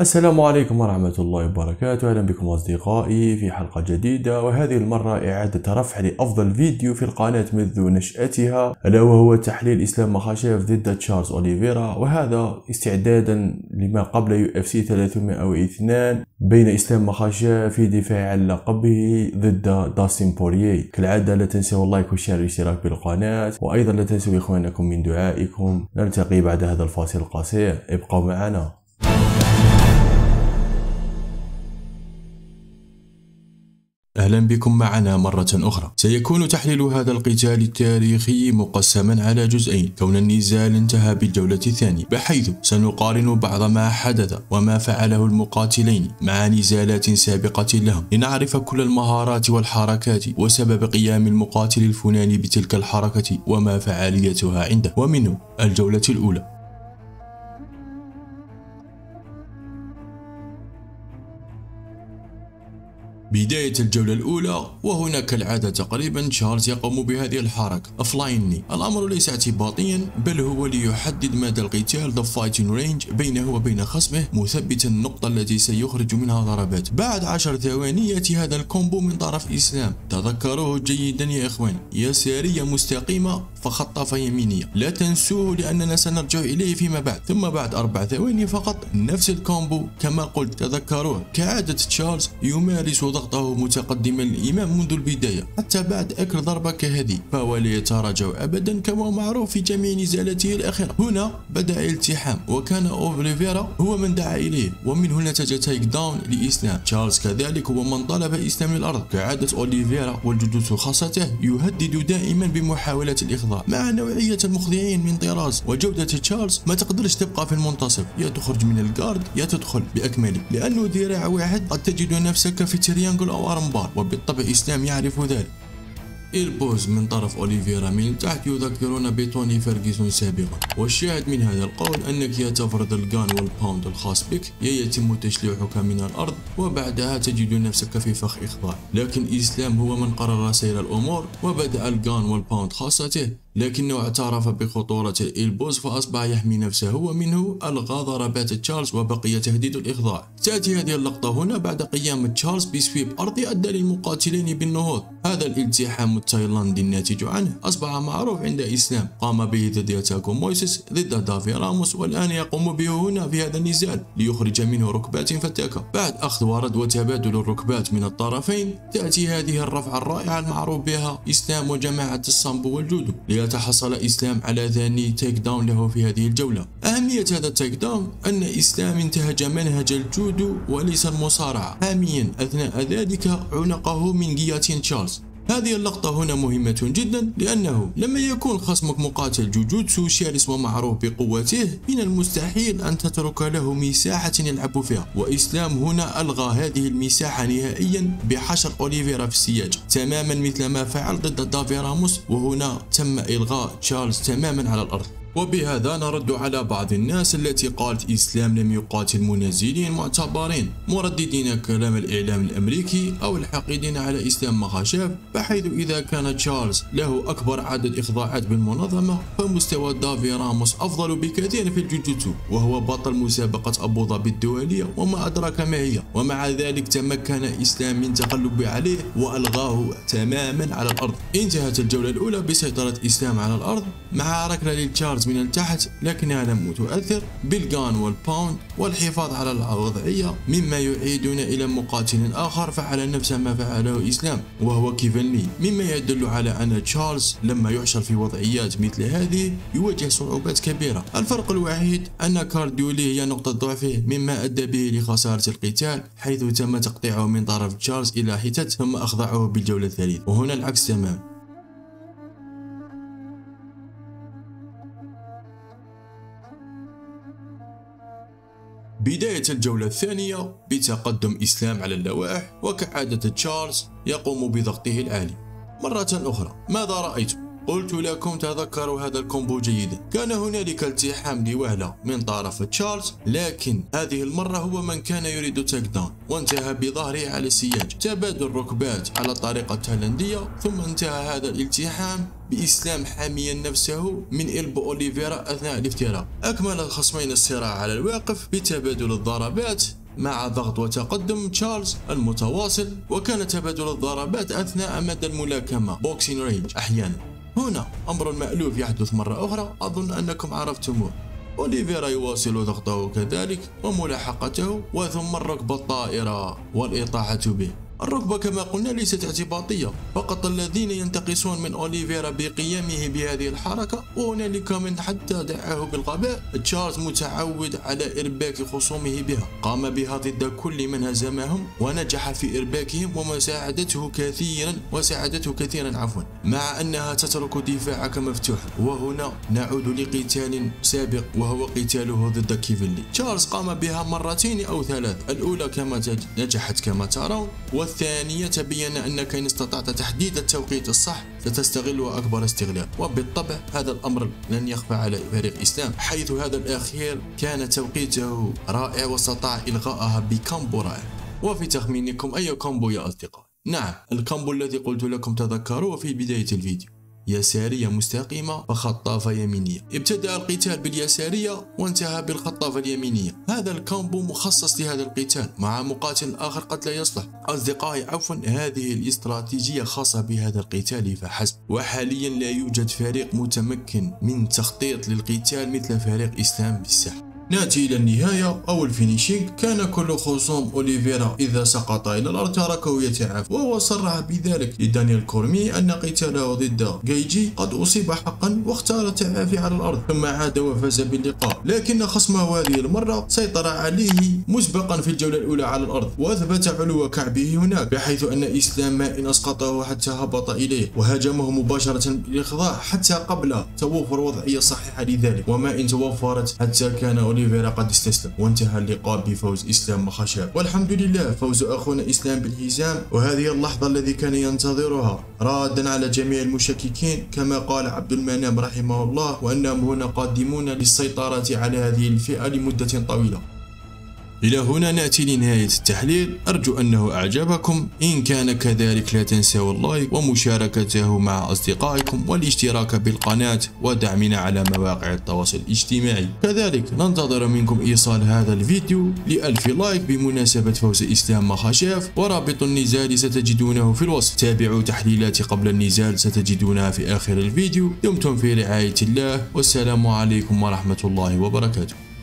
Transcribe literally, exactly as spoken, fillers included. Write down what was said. السلام عليكم ورحمة الله وبركاته. أهلا بكم أصدقائي في حلقة جديدة، وهذه المرة إعادة رفع لأفضل فيديو في القناة منذ نشأتها، ألا وهو تحليل إسلام مخاشيف ضد تشارلز أوليفيرا، وهذا استعدادا لما قبل يو إف سي ثلاثمائة واثنين بين إسلام مخاشيف في دفاع عن لقبه ضد داستين بورييه. كالعادة لا تنسوا اللايك والشير والاشتراك بالقناة، وأيضا لا تنسوا إخوانكم من دعائكم. نلتقي بعد هذا الفاصل القصير، ابقوا معنا. أهلا بكم معنا مرة أخرى. سيكون تحليل هذا القتال التاريخي مقسما على جزئين، كون النزال انتهى بالجولة الثانية، بحيث سنقارن بعض ما حدث وما فعله المقاتلين مع نزالات سابقة لهم، لنعرف كل المهارات والحركات وسبب قيام المقاتل الفلاني بتلك الحركة وما فعاليتها عنده. ومنه الجولة الأولى. بداية الجولة الأولى، وهنا كالعادة تقريبا تشارلز يقوم بهذه الحركة أفلايني. الأمر ليس اعتباطيا، بل هو ليحدد مدى القتال The Fighting Range بينه وبين خصمه، مثبتا النقطة التي سيخرج منها ضربات. بعد عشر ثواني يأتي هذا الكومبو من طرف إسلام، تذكروه جيدا يا إخوان، يسارية مستقيمة فخطافة يمينية، لا تنسوه لأننا سنرجع إليه فيما بعد. ثم بعد أربع ثواني فقط نفس الكومبو كما قلت، تذكروه. كعادة تشارلز يمارس ضغطه متقدما الإمام منذ البداية حتى بعد آخر ضربة كهذه، فهو لا يتراجع أبدا كما معروف في جميع نزالاته الأخيرة. هنا بدأ التحام، وكان أوليفيرا هو من دعا إليه، ومن هنا نتج تايك داون لإسلام. تشارلز كذلك هو من طلب إسلام الأرض. كعادة أوليفيرا والجدوس خاصته يهدد دائما بمحاولة الإخضاع، مع نوعية المخضعين من طراز وجودة تشارلز ما تقدرش تبقى في المنتصف، يا تخرج من الجارد يا تدخل بأكمله، لأنه ذراع واحد قد تجد نفسك في تريان أو أرمبار، وبالطبع إسلام يعرف ذلك. البوز من طرف أوليفيرا من تحت يذكرون بتوني فيرغسون سابقا، والشاهد من هذا القول أنك يا تفرض الجان والباوند الخاص بك، يا يتم تشليحك من الأرض وبعدها تجد نفسك في فخ إخضاع. لكن إسلام هو من قرر سير الأمور، وبدأ الجان والباوند خاصته، لكنه اعترف بخطورة الإلبوز فأصبح يحمي نفسه، ومنه ألغى ضربات تشارلز وبقي تهديد الإخضاع. تأتي هذه اللقطة هنا بعد قيام تشارلز بسويب أرضي أدى للمقاتلين بالنهوض. هذا الالتحام التايلاندي الناتج عنه أصبح معروف عند إسلام، قام به ضد ياتاكو مويسيس ضد دافي راموس، والآن يقوم به هنا في هذا النزال ليخرج منه ركبات فتاكة. بعد أخذ ورد وتبادل الركبات من الطرفين تأتي هذه الرفعة الرائعة المعروف بها إسلام وجماعة الصامبو والجودو، تحصل إسلام على ثاني تيك داون له في هذه الجولة. أهمية هذا التيك داون أن إسلام انتهج منهج الجودو وليس المصارعة، حاميا أثناء ذلك عنقه من جياتين تشارلز. هذه اللقطة هنا مهمة جدا، لأنه لما يكون خصمك مقاتل جوجوتسو شرس ومعروف بقوته، من المستحيل أن تترك له مساحة يلعب فيها، وإسلام هنا ألغى هذه المساحة نهائيا بحشر أوليفيرا في السياج، تماما مثل ما فعل ضد دافي راموس، وهنا تم إلغاء تشارلز تماما على الأرض. وبهذا نرد على بعض الناس التي قالت إسلام لم يقاتل منازلين معتبرين، مرددين كلام الإعلام الأمريكي أو الحقيدين على إسلام مخاشيف، بحيث إذا كان تشارلز له أكبر عدد إخضاعات بالمنظمة، فمستوى دافي راموس أفضل بكثير في الجوجوتسو، وهو بطل مسابقة أبو ظبي الدولية وما أدراك ما هي، ومع ذلك تمكن إسلام من تغلب عليه وألغاه تماما على الأرض. انتهت الجولة الأولى بسيطرة إسلام على الأرض مع ركلة لتشارلز من تحت، لكنها لم تؤثر، بالجان والباوند والحفاظ على الوضعية، مما يعيدنا إلى مقاتل آخر فعل نفس ما فعله إسلام، وهو كيفن لي، مما يدل على أن تشارلز لما يحشر في وضعيات مثل هذه يواجه صعوبات كبيرة. الفرق الوحيد أن كارديو لي هي نقطة ضعفه، مما أدى به لخسارة القتال، حيث تم تقطيعه من طرف تشارلز إلى حتت ثم أخضعه بالجولة الثالثة، وهنا العكس تماما. بداية الجولة الثانية بتقدم إسلام على اللوائح، وكعادة تشارلز يقوم بضغطه العالي. مرة أخرى ماذا رأيتم؟ قلت لكم تذكروا هذا الكومبو جيدا. كان هنالك التحام لوهلة من طرف تشارلز، لكن هذه المرة هو من كان يريد تاك داون، وانتهى بظهره على السياج. تبادل ركبات على الطريقة التايلاندية، ثم انتهى هذا الالتحام بإسلام حاميا نفسه من إلبو أوليفيرا أثناء الافتراء. أكمل الخصمين الصراع على الواقف بتبادل الضربات مع ضغط وتقدم تشارلز المتواصل، وكان تبادل الضربات أثناء مدى الملاكمة بوكسين رينج أحيانا. هنا أمر مألوف يحدث مرة أخرى، أظن أنكم عرفتموه. أوليفيرا يواصل ضغطه كذلك وملاحقته، وثم الركبة الطائرة والإطاحة به. الركبة كما قلنا ليست اعتباطية، فقط الذين ينتقصون من أوليفيرا بقيامه بهذه الحركة، وهنالك من حتى دعاه بالغباء. تشارلز متعود على إرباك خصومه بها، قام بها ضد كل من هزمهم ونجح في إرباكهم ومساعدته كثيرا وساعدته كثيرا عفوا، مع أنها تترك دفاعك مفتوحا. وهنا نعود لقتال سابق وهو قتاله ضد كيفن لي. تشارلز قام بها مرتين أو ثلاث، الأولى كما نجحت كما ترون، والثانية تبين أنك إن استطعت تحديد التوقيت الصح ستستغله أكبر استغلال. وبالطبع هذا الأمر لن يخفى على فريق إسلام، حيث هذا الأخير كان توقيته رائع واستطاع إلغاءها بكامبو رائع. وفي تخمينكم أي كامبو يا أصدقاء؟ نعم، الكامبو الذي قلت لكم تذكروه في بداية الفيديو، يسارية مستقيمة وخطافة يمينية. ابتدأ القتال باليسارية وانتهى بالخطافة اليمينية. هذا الكامبو مخصص لهذا القتال مع مقاتل آخر قد لا يصلح. أصدقائي عفوا، هذه الاستراتيجية خاصة بهذا القتال فحسب، وحاليا لا يوجد فريق متمكن من تخطيط للقتال مثل فريق إسلام بالساحة. نأتي إلى النهاية أو الفينيشينغ. كان كل خصوم أوليفيرا إذا سقط إلى الأرض تركه يتعافى، وهو صرح بذلك لدانيال كورمي أن قتاله ضد جايجي قد أصيب حقا، واختار التعافي على الأرض، ثم عاد وفاز باللقاء. لكن خصمه هذه المرة سيطر عليه مسبقا في الجولة الأولى على الأرض، وأثبت علو كعبه هناك، بحيث أن إسلام ما إن أسقطه حتى هبط إليه وهاجمه مباشرة للإخضاع حتى قبل توفر وضعية صحيحة لذلك، وما إن توفرت حتى كان أوليفيرا قد استسلم. وانتهى اللقاء بفوز إسلام مخاشاف، والحمد لله فوز أخونا إسلام بالحزام، وهذه اللحظة الذي كان ينتظرها، رادا على جميع المشككين كما قال عبد المنام رحمه الله، وأنهم هنا قادمون للسيطرة على هذه الفئة لمدة طويلة. إلى هنا نأتي لنهاية التحليل، أرجو أنه أعجبكم، إن كان كذلك لا تنسوا اللايك ومشاركته مع أصدقائكم والاشتراك بالقناة ودعمنا على مواقع التواصل الاجتماعي. كذلك ننتظر منكم إيصال هذا الفيديو لألف لايك بمناسبة فوز إسلام مخاشاف، ورابط النزال ستجدونه في الوصف. تابعوا تحليلاتي قبل النزال ستجدونها في آخر الفيديو. دمتم في رعاية الله، والسلام عليكم ورحمة الله وبركاته.